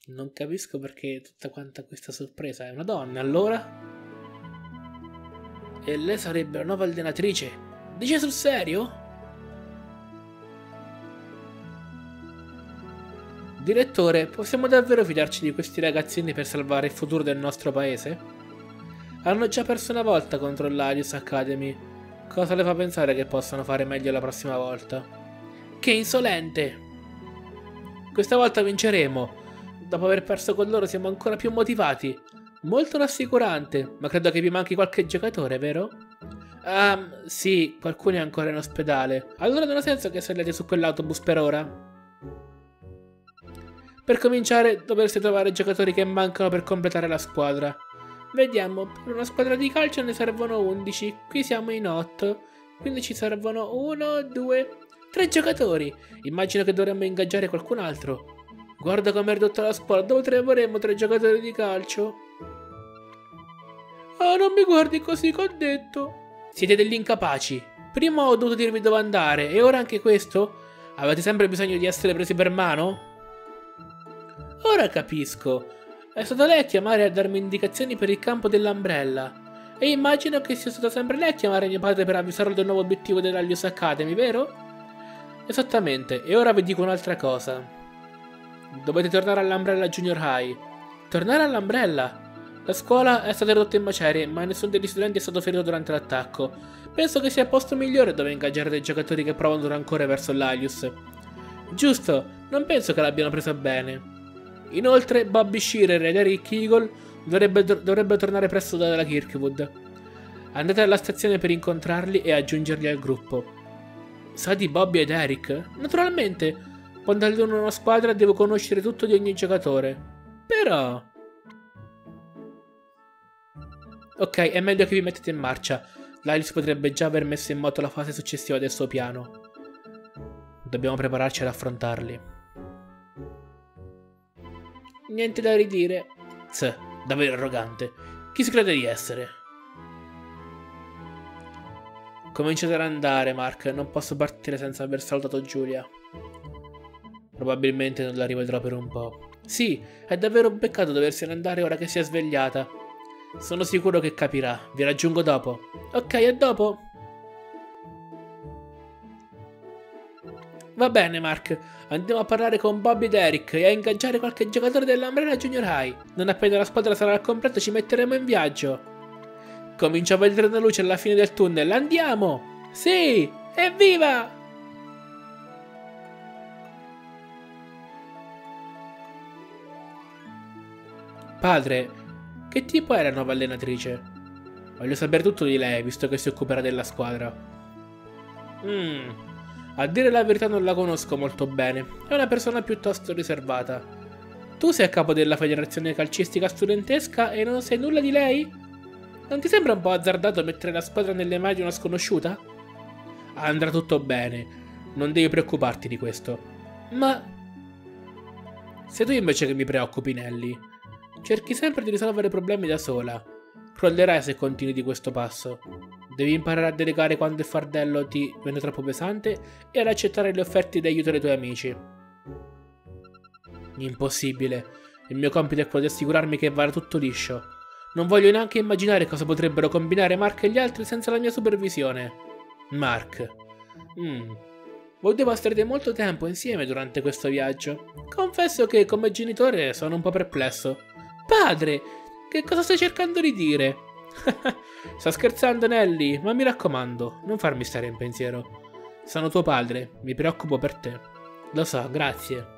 Non capisco perché tutta quanta questa sorpresa. È una donna, allora? E lei sarebbe la nuova allenatrice. Dice sul serio? Direttore, possiamo davvero fidarci di questi ragazzini per salvare il futuro del nostro paese? Hanno già perso una volta contro l'Alius Academy. Cosa le fa pensare che possano fare meglio la prossima volta? Che insolente! Questa volta vinceremo. Dopo aver perso con loro siamo ancora più motivati. Molto rassicurante, ma credo che vi manchi qualche giocatore, vero? Sì, qualcuno è ancora in ospedale. Allora non ha senso che saliate su quell'autobus per ora? Per cominciare, dovreste trovare giocatori che mancano per completare la squadra. Vediamo, per una squadra di calcio ne servono 11, qui siamo in 8, quindi ci servono 1, 2, 3 giocatori. Immagino che dovremmo ingaggiare qualcun altro. Guarda come è ridotta la squadra, dove troveremo 3 giocatori di calcio? Ah, non mi guardi così che ho detto. Siete degli incapaci. Prima ho dovuto dirvi dove andare e ora anche questo? Avete sempre bisogno di essere presi per mano? Ora capisco. È stata lei a chiamare a darmi indicazioni per il campo dell'Umbrella. E immagino che sia stata sempre lei a chiamare mio padre per avvisarlo del nuovo obiettivo dell'Alius Academy, vero? Esattamente, e ora vi dico un'altra cosa. Dovete tornare all'Umbrella Junior High. Tornare all'Umbrella? La scuola è stata ridotta in macerie, ma nessuno degli studenti è stato ferito durante l'attacco. Penso che sia il posto migliore dove ingaggiare dei giocatori che provano rancore verso l'Alius. Giusto, non penso che l'abbiano presa bene. Inoltre, Bobby Shearer e Derek Eagle dovrebbero tornare presto dalla Kirkwood. Andate alla stazione per incontrarli e aggiungerli al gruppo. Sa di Bobby e Derek? Naturalmente, quando alleno una squadra devo conoscere tutto di ogni giocatore. Però... Ok, è meglio che vi mettete in marcia. L'Alius potrebbe già aver messo in moto la fase successiva del suo piano. Dobbiamo prepararci ad affrontarli. Niente da ridire. Tz, davvero arrogante. Chi si crede di essere? Cominciate ad andare, Mark. Non posso partire senza aver salutato Giulia. Probabilmente non la rivedrò per un po'. Sì, è davvero un peccato doversene andare ora che si è svegliata. Sono sicuro che capirà. Vi raggiungo dopo. Ok, a dopo. Va bene, Mark. Andiamo a parlare con Bobby ed Eric e a ingaggiare qualche giocatore dell'Umbrella Junior High. Non appena la squadra sarà al completo ci metteremo in viaggio. Comincio a vedere una luce alla fine del tunnel. Andiamo! Sì! Evviva! Padre... Che tipo è la nuova allenatrice? Voglio sapere tutto di lei, visto che si occuperà della squadra. A dire la verità non la conosco molto bene. È una persona piuttosto riservata. Tu sei a capo della federazione calcistica studentesca e non sai nulla di lei? Non ti sembra un po' azzardato mettere la squadra nelle mani di una sconosciuta? Andrà tutto bene. Non devi preoccuparti di questo. Ma... sei tu invece che mi preoccupi, Nelly. Cerchi sempre di risolvere problemi da sola. Crollerai se continui di questo passo. Devi imparare a delegare quando il fardello ti viene troppo pesante e ad accettare le offerte di aiuto dei tuoi amici. Impossibile. Il mio compito è quello di assicurarmi che vada tutto liscio. Non voglio neanche immaginare cosa potrebbero combinare Mark e gli altri senza la mia supervisione. Mark. Voi devo stare molto tempo insieme durante questo viaggio. Confesso che come genitore sono un po' perplesso. Padre, che cosa stai cercando di dire? Sto scherzando, Nelly, ma mi raccomando, non farmi stare in pensiero. Sono tuo padre, mi preoccupo per te. Lo so, grazie.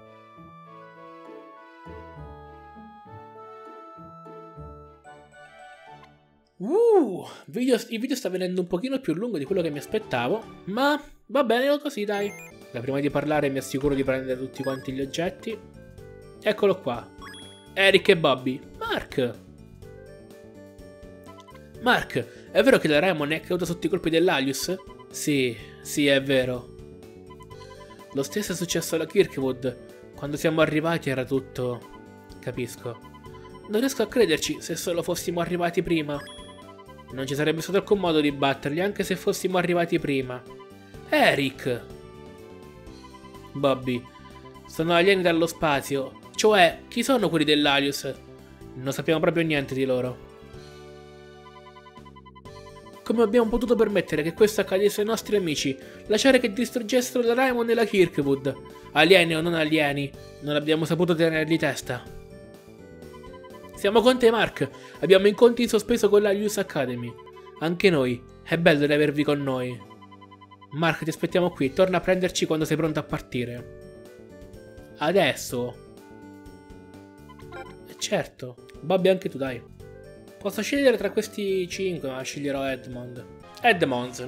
Il video sta venendo un pochino più lungo di quello che mi aspettavo, ma va bene così, dai. Ma prima di parlare mi assicuro di prendere tutti quanti gli oggetti. Eccolo qua. Eric e Bobby. Mark, è vero che la Raimon è caduta sotto i colpi dell'Alius? Sì, è vero. Lo stesso è successo alla Kirkwood. Quando siamo arrivati era tutto... Capisco. Non riesco a crederci, se solo fossimo arrivati prima. Non ci sarebbe stato alcun modo di batterli, anche se fossimo arrivati prima. Eric! Bobby, sono alieni dallo spazio. Cioè, chi sono quelli dell'Alius? Non sappiamo proprio niente di loro. Come abbiamo potuto permettere che questo accadesse ai nostri amici? Lasciare che distruggessero la Raimon e la Kirkwood? Alieni o non alieni, non abbiamo saputo tenerli testa. Siamo con te, Mark. Abbiamo incontri in sospeso con la Alius Academy. Anche noi. È bello di avervi con noi. Mark, ti aspettiamo qui. Torna a prenderci quando sei pronto a partire. Adesso. Certo. Bobby, anche tu, dai. Posso scegliere tra questi 5, ma sceglierò Edmond. Edmonds.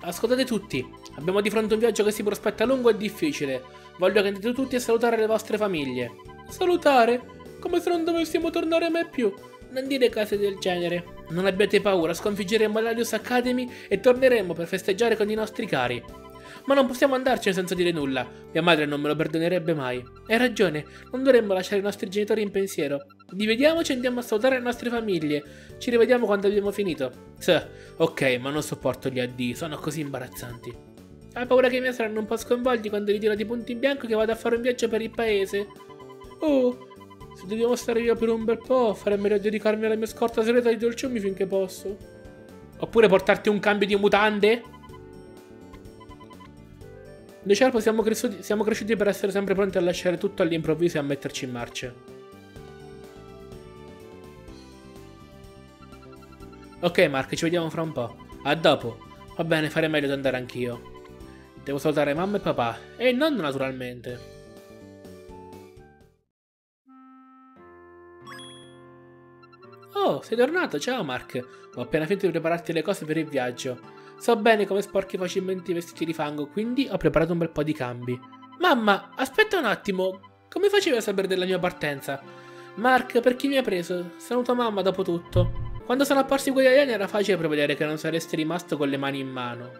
Ascoltate tutti, abbiamo di fronte un viaggio che si prospetta lungo e difficile. Voglio che andate tutti a salutare le vostre famiglie. Salutare? Come se non dovessimo tornare mai più. Non dire cose del genere. Non abbiate paura, sconfiggeremo l'Alius Academy e torneremo per festeggiare con i nostri cari. Ma non possiamo andarcene senza dire nulla. Mia madre non me lo perdonerebbe mai. Hai ragione, non dovremmo lasciare i nostri genitori in pensiero. Dividiamoci e andiamo a salutare le nostre famiglie. Ci rivediamo quando abbiamo finito. Sì, ok, ma non sopporto gli addii, sono così imbarazzanti. Hai paura che i miei saranno un po' sconvolti quando gli dirò di punto in bianco che vado a fare un viaggio per il paese? Oh, se dobbiamo stare via per un bel po', farei meglio a dedicarmi alla mia scorta segreta di dolciumi finché posso. Oppure portarti un cambio di mutande? Noi Sharp siamo cresciuti per essere sempre pronti a lasciare tutto all'improvviso e a metterci in marcia. Ok, Mark, ci vediamo fra un po'. A dopo. Va bene, farei meglio di andare anch'io. Devo salutare mamma e papà. E il nonno, naturalmente. Oh, sei tornato. Ciao, Mark. Ho appena finito di prepararti le cose per il viaggio. So bene come sporchi facilmente i vestiti di fango, quindi ho preparato un bel po' di cambi. Mamma, aspetta un attimo. Come facevi a sapere della mia partenza? Mark, per chi mi hai preso? Saluto mamma dopo tutto. Quando sono apparsi quegli alieni era facile prevedere che non saresti rimasto con le mani in mano.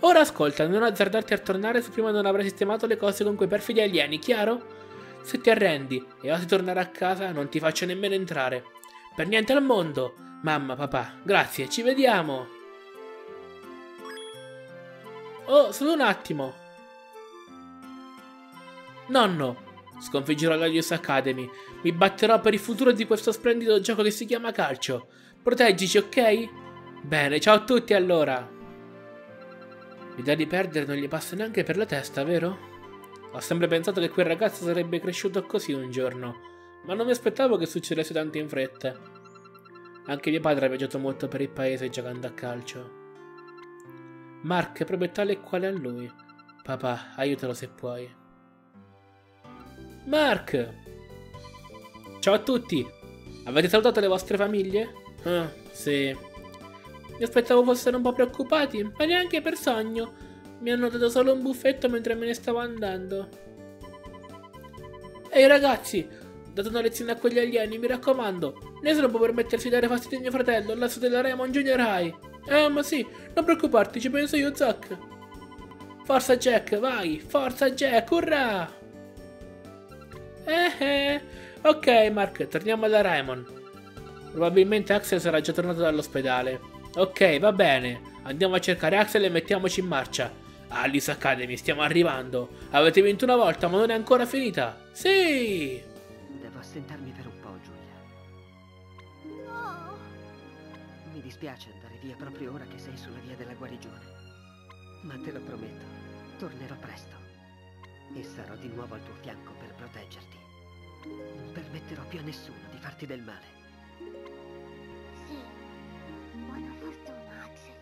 Ora ascolta, non azzardarti a tornare se prima non avrai sistemato le cose con quei perfidi alieni, chiaro? Se ti arrendi e osi tornare a casa, non ti faccio nemmeno entrare. Per niente al mondo. Mamma, papà, grazie, ci vediamo. Oh, solo un attimo. Nonno, sconfiggerò l'Alius Academy. Mi batterò per il futuro di questo splendido gioco che si chiama calcio. Proteggici, ok? Bene, ciao a tutti allora. L'idea di perdere non gli passa neanche per la testa, vero? Ho sempre pensato che quel ragazzo sarebbe cresciuto così un giorno, ma non mi aspettavo che succedesse tanto in fretta. Anche mio padre ha viaggiato molto per il paese giocando a calcio. Mark è proprio tale e quale a lui. Papà, aiutalo se puoi. Mark! Ciao a tutti! Avete salutato le vostre famiglie? Ah, sì. Mi aspettavo fossero un po' preoccupati, ma neanche per sogno. Mi hanno dato solo un buffetto mentre me ne stavo andando. Ehi ragazzi! Date una lezione a quegli alieni, mi raccomando. Nessuno può permettersi di dare fastidio a mio fratello, l'asso della Raimon Junior High. Ma sì, non preoccuparti, ci penso io, Zack. Forza Jack, vai, forza Jack, urrà! Ok, Mark, torniamo alla Raimon. Probabilmente Axel sarà già tornato dall'ospedale. Ok, va bene, andiamo a cercare Axel e mettiamoci in marcia. Alius Academy, stiamo arrivando. Avete vinto una volta, ma non è ancora finita. Sì! Devo assentarmi per un po', Giulia. No! Mi dispiace andare via proprio ora che sei sulla via della guarigione. Ma te lo prometto, tornerò presto. E sarò di nuovo al tuo fianco per proteggerti. Non permetterò più a nessuno di farti del male. Sì, buona fortuna, Axel.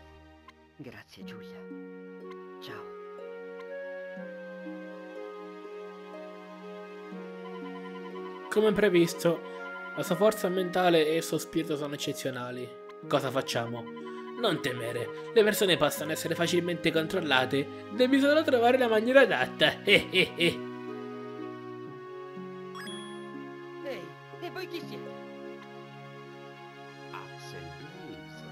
Grazie, Giulia. Ciao. Come previsto, la sua forza mentale e il suo spirito sono eccezionali. Cosa facciamo? Non temere, le persone possono essere facilmente controllate, devi solo trovare la maniera adatta. E voi chi siete? Axel Blaze,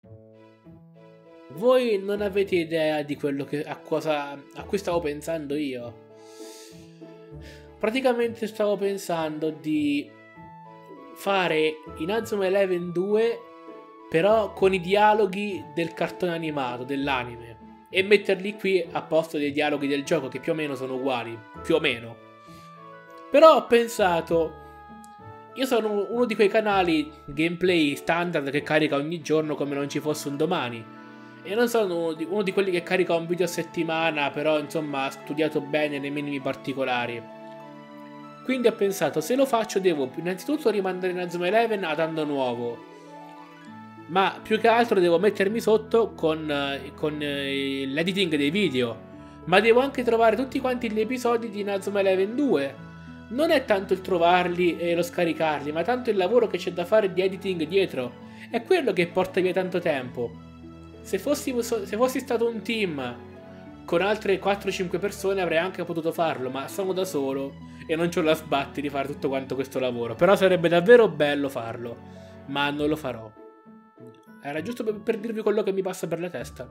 suppongo. Voi non avete idea di quello che a cui stavo pensando io. Praticamente stavo pensando di fare Inazuma Eleven 2 però con i dialoghi del cartone animato, dell'anime, e metterli qui a posto dei dialoghi del gioco che più o meno sono uguali, più o meno. Però ho pensato, io sono uno di quei canali gameplay standard che carica ogni giorno come non ci fosse un domani, e non sono uno di quelli che carica un video a settimana, però insomma ha studiato bene nei minimi particolari. Quindi ho pensato, se lo faccio devo innanzitutto rimandare Inazuma Eleven ad anno nuovo, ma più che altro devo mettermi sotto con l'editing dei video, ma devo anche trovare tutti quanti gli episodi di Inazuma Eleven 2. Non è tanto il trovarli e lo scaricarli, ma tanto il lavoro che c'è da fare di editing dietro, è quello che porta via tanto tempo. Se fossi stato un team con altre 4-5 persone avrei anche potuto farlo, ma sono da solo e non c'ho la sbatti di fare tutto quanto questo lavoro. Però sarebbe davvero bello farlo, ma non lo farò. Era giusto per dirvi quello che mi passa per la testa.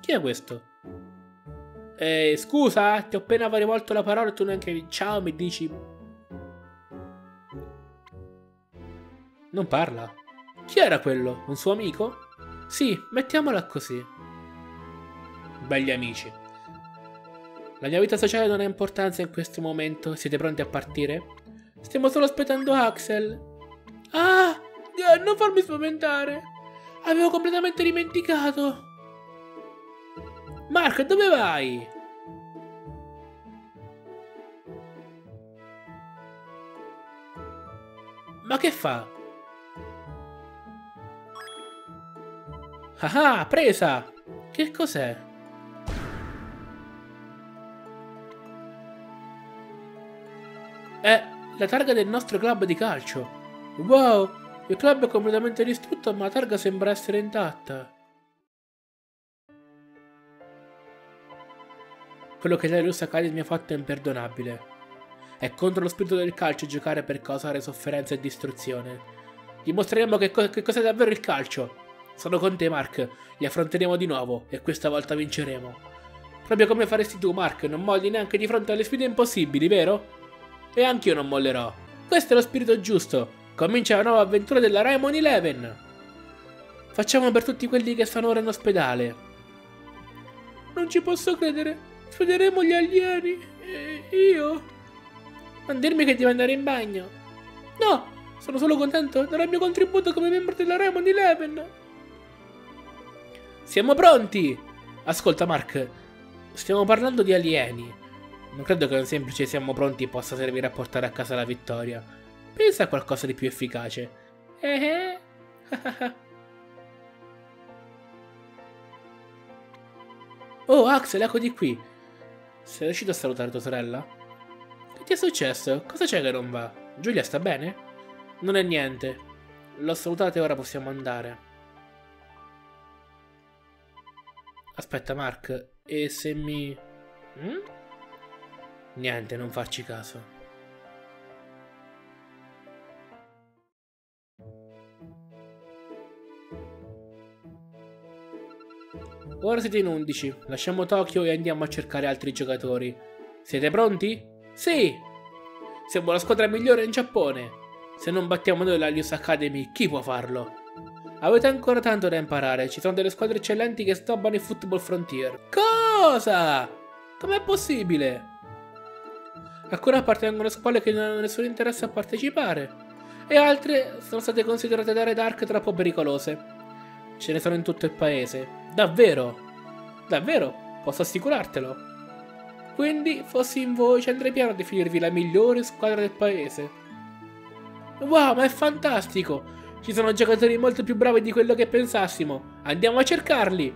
Chi è questo? Scusa, ti ho appena rivolto la parola e tu neanche ciao mi dici. Non parla. Chi era quello? Un suo amico? Sì, mettiamola così. Belli amici. La mia vita sociale non ha importanza in questo momento. Siete pronti a partire? Stiamo solo aspettando Axel. Ah! Non farmi spaventare! Avevo completamente dimenticato! Mark, dove vai? Ma che fa? Ah, presa! Che cos'è? È la targa del nostro club di calcio. Wow! Il club è completamente distrutto, ma la targa sembra essere intatta. Quello che Darius Academy ha fatto è imperdonabile. È contro lo spirito del calcio giocare per causare sofferenza e distruzione. Dimostreremo che cos'è davvero il calcio. Sono con te, Mark. Li affronteremo di nuovo e questa volta vinceremo. Proprio come faresti tu, Mark. Non molli neanche di fronte alle sfide impossibili, vero? E anch'io non mollerò. Questo è lo spirito giusto. Comincia la nuova avventura della Raimon 11. Facciamo per tutti quelli che stanno ora in ospedale. Non ci posso credere. Sfideremo gli alieni. Io? Non dirmi che devo andare in bagno. No, sono solo contento di dare il mio contributo come membro della Raimon 11. Siamo pronti. Ascolta, Mark. Stiamo parlando di alieni. Non credo che un semplice siamo pronti possa servire a portare a casa la vittoria. Pensa a qualcosa di più efficace. Oh, Axel, ecco di qui. Sei riuscito a salutare tua sorella? Che ti è successo? Cosa c'è che non va? Giulia sta bene? Non è niente. L'ho salutata e ora possiamo andare. Aspetta, Mark. E se mi... Niente, non farci caso. Ora siete in 11, lasciamo Tokyo e andiamo a cercare altri giocatori. Siete pronti? Sì! Siamo la squadra migliore in Giappone. Se non battiamo noi l'Alius Academy, chi può farlo? Avete ancora tanto da imparare, ci sono delle squadre eccellenti che stoppano il Football Frontier. Cosa? Com'è possibile? Alcune appartengono a squadre che non hanno nessun interesse a partecipare, e altre sono state considerate da Red Ark troppo pericolose. Ce ne sono in tutto il paese. Davvero? Davvero? Posso assicurartelo. Quindi, fossi in voi, ci andrei piano a definirvi la migliore squadra del paese. Wow, ma è fantastico! Ci sono giocatori molto più bravi di quello che pensassimo. Andiamo a cercarli!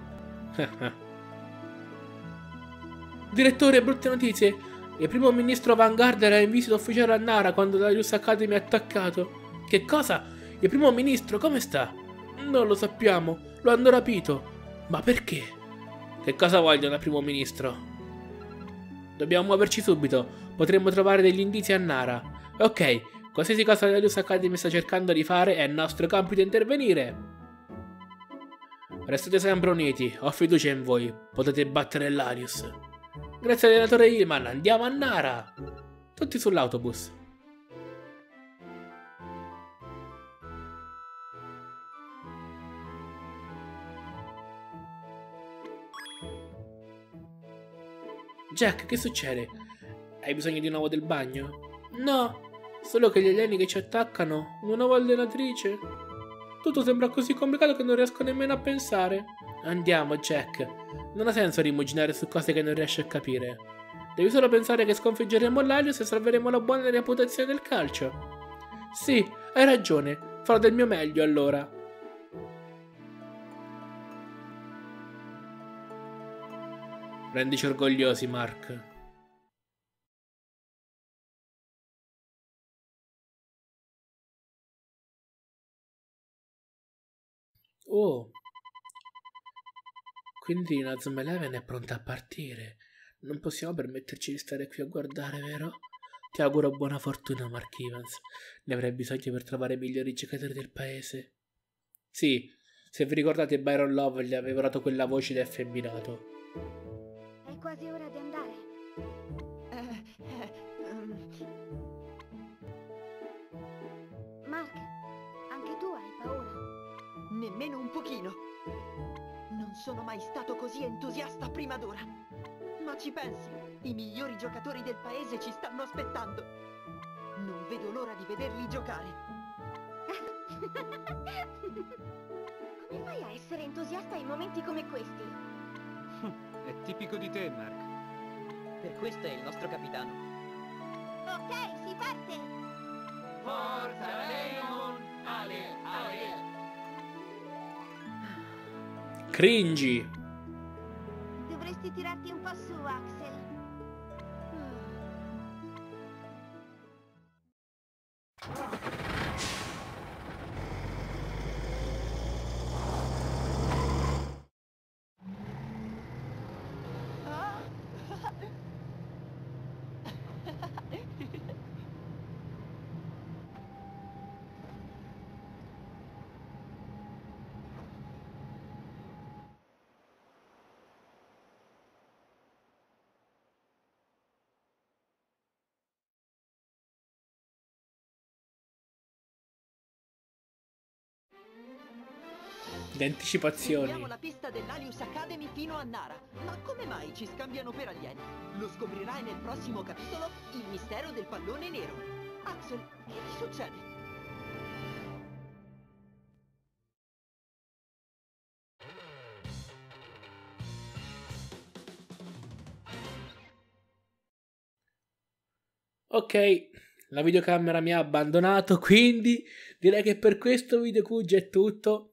Direttore, brutte notizie. Il primo ministro Vanguard era in visita ufficiale a Nara quando l'Alius Academy ha attaccato. Che cosa? Il primo ministro come sta? Non lo sappiamo, lo hanno rapito. Ma perché? Che cosa vogliono dal primo ministro? Dobbiamo muoverci subito, potremmo trovare degli indizi a Nara. Ok, qualsiasi cosa l'Alius Academy sta cercando di fare è il nostro compito intervenire. Restate sempre uniti, ho fiducia in voi, potete battere l'Alius. Grazie allenatore Hillman, andiamo a Nara! Tutti sull'autobus. Jack, che succede? Hai bisogno di un uovo del bagno? No, solo che gli alieni che ci attaccano, una nuova allenatrice. Tutto sembra così complicato che non riesco nemmeno a pensare. Andiamo, Jack. Non ha senso rimuginare su cose che non riesci a capire. Devi solo pensare che sconfiggeremo l'Alius e salveremo la buona reputazione del calcio. Sì, hai ragione. Farò del mio meglio, allora. Rendici orgogliosi, Mark. Oh. Quindi Inazuma Eleven è pronta a partire. Non possiamo permetterci di stare qui a guardare, vero? Ti auguro buona fortuna, Mark Evans. Ne avrai bisogno per trovare i migliori giocatori del paese. Sì, se vi ricordate Byron Love gli aveva dato quella voce da effeminato. Quasi ora di andare. Mark, anche tu hai paura? Nemmeno un pochino. Non sono mai stato così entusiasta prima d'ora. Ma ci pensi, i migliori giocatori del paese ci stanno aspettando. Non vedo l'ora di vederli giocare. Come fai a essere entusiasta in momenti come questi? È tipico di te, Mark. Per questo è il nostro capitano. Ok, si parte! Forza, Raimon! Ale, ale! Cringy! Dovresti tirarti un po' su, Axel. Anticipazioni. Seguiamo la pista dell'Alius Academy fino a Nara. Ma come mai ci scambiano per alieni? Lo scoprirai nel prossimo capitolo, il mistero del pallone nero. Axel, che ti succede? Ok, la videocamera mi ha abbandonato, quindi direi che per questo video qui è tutto.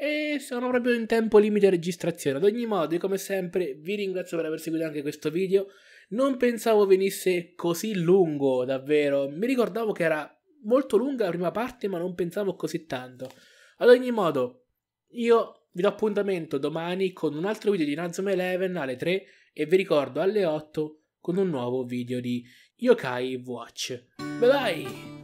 E sono proprio in tempo limite di registrazione. Ad ogni modo, io come sempre vi ringrazio per aver seguito anche questo video. Non pensavo venisse così lungo, davvero. Mi ricordavo che era molto lunga la prima parte, ma non pensavo così tanto. Ad ogni modo, io vi do appuntamento domani con un altro video di Inazuma Eleven alle 3 e vi ricordo alle 8 con un nuovo video di Yo-Kai Watch. Bye bye!